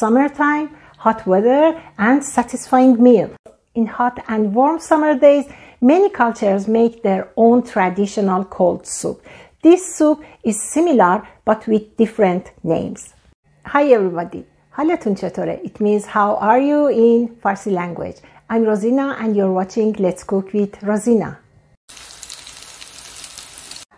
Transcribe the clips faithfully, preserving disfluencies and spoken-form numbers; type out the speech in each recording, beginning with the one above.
summertime, hot weather, and satisfying meal. In hot and warm summer days, many cultures make their own traditional cold soup. This soup is similar but with different names. Hi everybody, halatun chatore, it means how are you in Farsi language. I'm Rozina and you're watching Let's Cook with Rozina.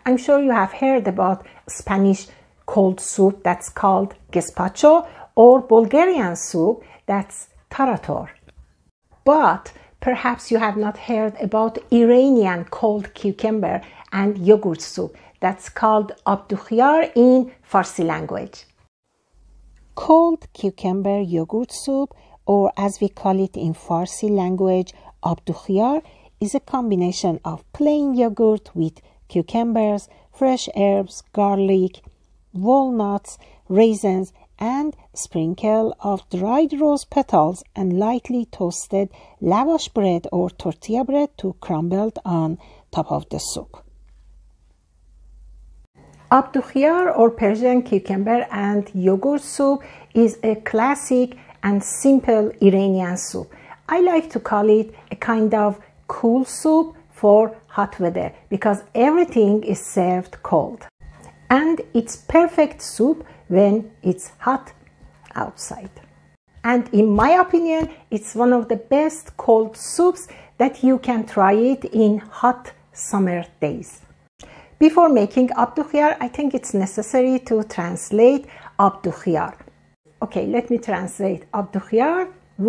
I'm sure you have heard about Spanish cold soup that's called gazpacho, or Bulgarian soup that's Tarator. But perhaps you have not heard about Iranian cold cucumber and yogurt soup that's called Abdoogh Khiar in Farsi language. Cold cucumber yogurt soup, or as we call it in Farsi language, Abdoogh Khiar, is a combination of plain yogurt with cucumbers, fresh herbs, garlic, walnuts, raisins, and sprinkle of dried rose petals and lightly toasted lavash bread or tortilla bread to crumbled on top of the soup. Abdoogh Khiar, or Persian cucumber and yogurt soup, is a classic and simple Iranian soup. I like to call it a kind of cool soup for hot weather because everything is served cold. And it's perfect soup when it's hot outside. And in my opinion, it's one of the best cold soups that you can try it in hot summer days. Before making Abdoogh Khiar, I think it's necessary to translate Abdoogh Khiar. Okay, let me translate Abdoogh Khiar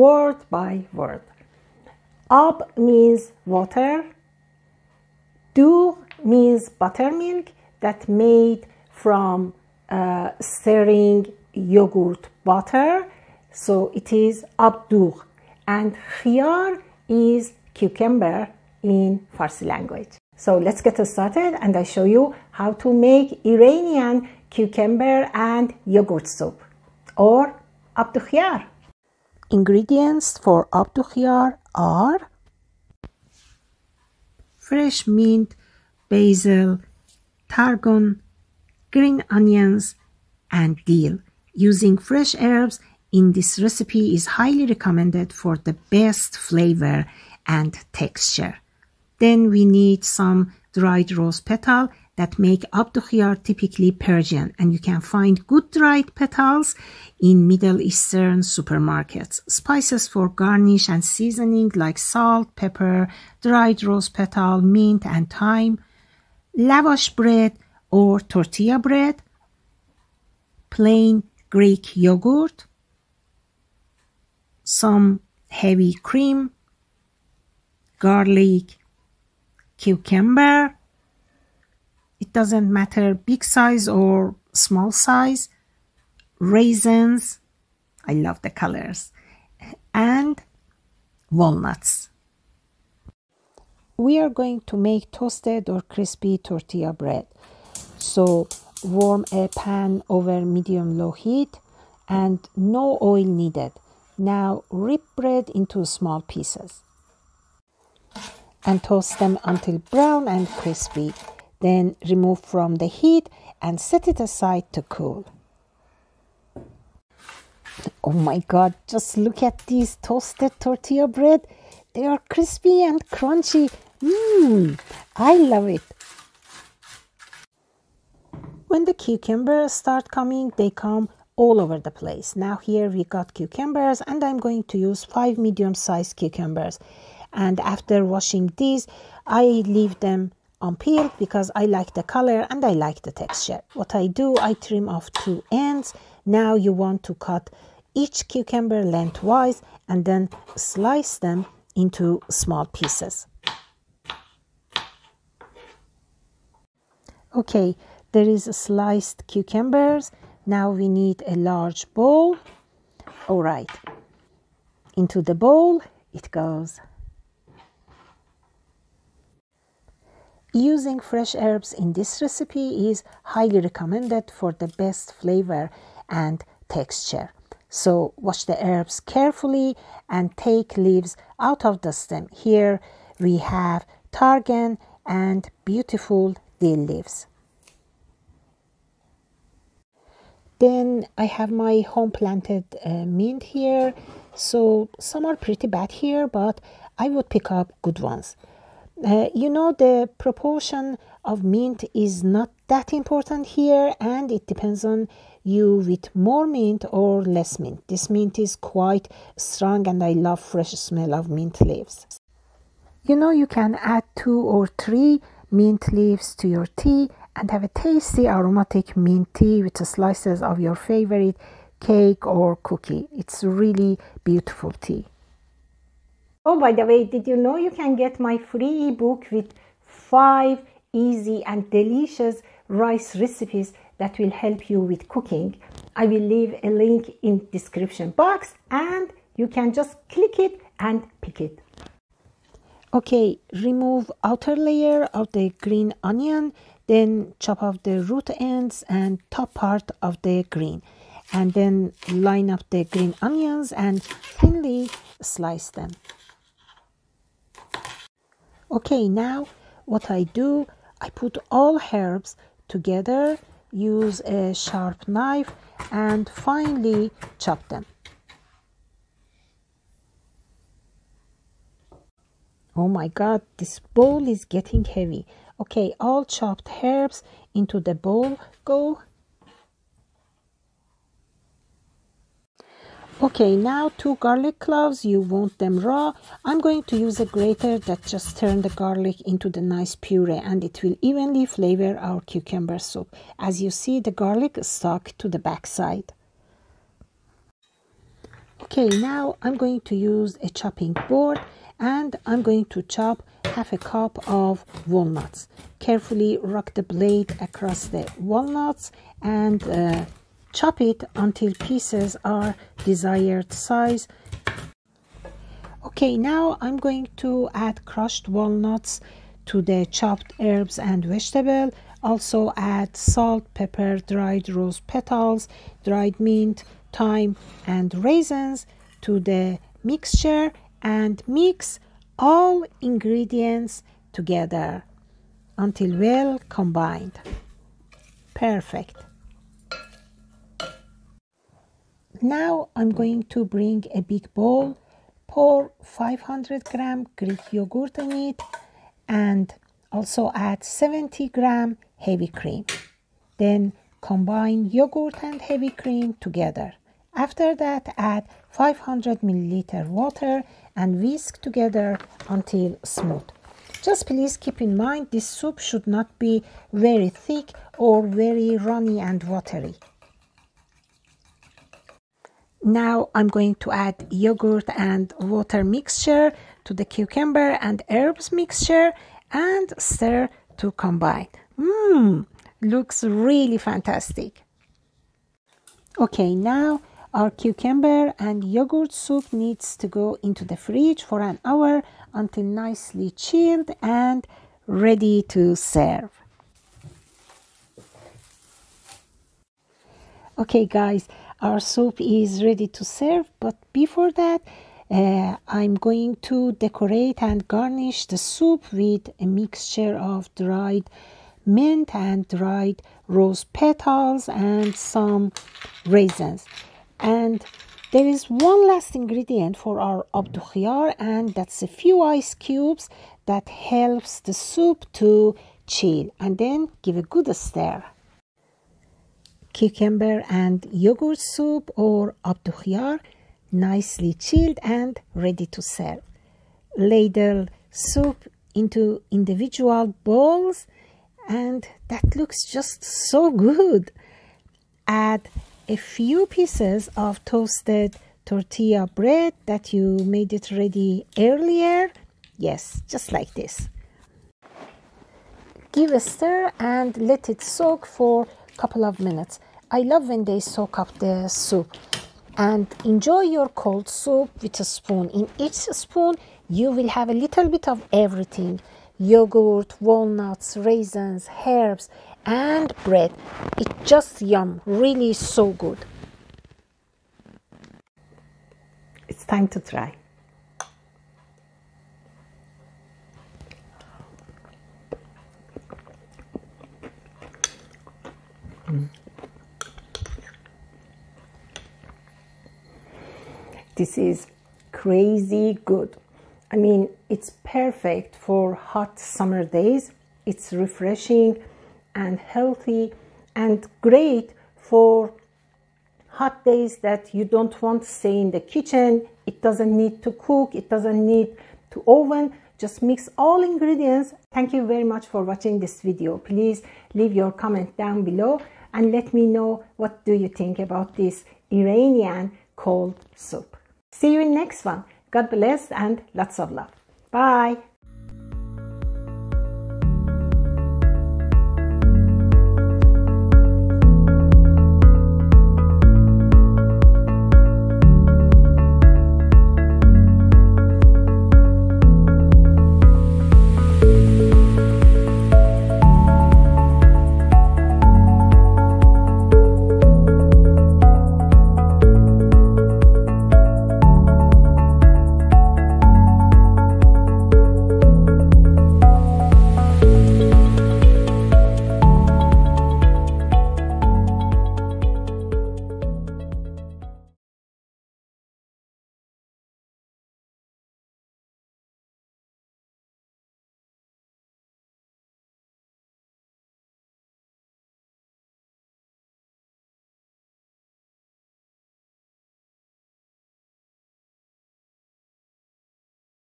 word by word. Ab means water. Doogh means buttermilk that made from Uh, stirring yogurt butter, so it is abdoogh, and khiar is cucumber in Farsi language. So let's get started and I show you how to make Iranian cucumber and yogurt soup, or abdoogh khiar. Ingredients for abdoogh khiar are fresh mint, basil, tarragon, green onions, and dill. Using fresh herbs in this recipe is highly recommended for the best flavor and texture. Then we need some dried rose petal that make Abdoogh Khiar typically Persian, and you can find good dried petals in Middle Eastern supermarkets. Spices for garnish and seasoning like salt, pepper, dried rose petal, mint, and thyme. Lavash bread or tortilla bread, plain Greek yogurt, some heavy cream, garlic, cucumber, it doesn't matter big size or small size, raisins, I love the colors, and walnuts. We are going to make toasted or crispy tortilla bread. So warm a pan over medium-low heat and no oil needed. Now rip bread into small pieces and toast them until brown and crispy. Then remove from the heat and set it aside to cool. Oh my God, just look at these toasted tortilla bread. They are crispy and crunchy. Mmm, I love it. When the cucumbers start coming, they come all over the place. Now here we got cucumbers, and I'm going to use five medium-sized cucumbers. And after washing these, I leave them unpeeled because I like the color and I like the texture. What I do, I trim off two ends. Now you want to cut each cucumber lengthwise and then slice them into small pieces. Okay. There is sliced cucumbers. Now we need a large bowl. All right, into the bowl it goes. Using fresh herbs in this recipe is highly recommended for the best flavor and texture. So wash the herbs carefully and take leaves out of the stem. Here we have tarragon and beautiful dill leaves. Then I have my home planted uh, mint here. So some are pretty bad here, but I would pick up good ones. Uh, you know, the proportion of mint is not that important here, and it depends on you with more mint or less mint. This mint is quite strong, and I love fresh smell of mint leaves. You know, you can add two or three mint leaves to your tea and have a tasty aromatic mint tea with slices of your favorite cake or cookie. It's really beautiful tea. Oh, by the way, did you know you can get my free ebook with five easy and delicious rice recipes that will help you with cooking? I will leave a link in description box, and you can just click it and pick it. Okay, remove outer layer of the green onion, then chop off the root ends and top part of the green, and then line up the green onions and thinly slice them. Okay, now what I do, I put all herbs together, use a sharp knife and finely chop them. Oh my God, this bowl is getting heavy. Okay, all chopped herbs into the bowl go. Okay, now two garlic cloves, you want them raw. I'm going to use a grater that just turns the garlic into the nice puree, and it will evenly flavor our cucumber soup. As you see, the garlic is stuck to the backside. Okay, now I'm going to use a chopping board, and I'm going to chop half a cup of walnuts. Carefully rock the blade across the walnuts and uh, chop it until pieces are desired size. Okay, now I'm going to add crushed walnuts to the chopped herbs and vegetable. Also add salt, pepper, dried rose petals, dried mint, thyme and raisins to the mixture, and mix all ingredients together until well combined. Perfect. Now I'm going to bring a big bowl, pour five hundred gram Greek yogurt in it, and also add seventy gram heavy cream. Then combine yogurt and heavy cream together. After that, add five hundred milliliter water and whisk together until smooth. Just please keep in mind, this soup should not be very thick or very runny and watery. Now I'm going to add yogurt and water mixture to the cucumber and herbs mixture and stir to combine. Mmm, looks really fantastic. Okay, now our cucumber and yogurt soup needs to go into the fridge for an hour until nicely chilled and ready to serve. Okay guys, our soup is ready to serve, but before that, uh, I'm going to decorate and garnish the soup with a mixture of dried mint and dried rose petals and some raisins. And there is one last ingredient for our Abdoogh Khiar, and that's a few ice cubes that helps the soup to chill, and then give a good stir. Cucumber and yogurt soup or Abdoogh Khiar, nicely chilled and ready to serve. Ladle soup into individual bowls, and that looks just so good. Add a few pieces of toasted tortilla bread that you made it ready earlier. Yes, just like this. Give a stir and let it soak for couple of minutes. I love when they soak up the soup. And enjoy your cold soup with a spoon. In each spoon you will have a little bit of everything: yogurt, walnuts, raisins, herbs and bread. It's just yum, really so good. It's time to try. This is crazy good. I mean, it's perfect for hot summer days. It's refreshing and healthy and great for hot days that you don't want to stay in the kitchen. It doesn't need to cook. It doesn't need to oven. Just mix all ingredients. Thank you very much for watching this video. Please leave your comment down below and let me know what do you think about this Iranian cold soup. See you in next one. God bless and lots of love. Bye.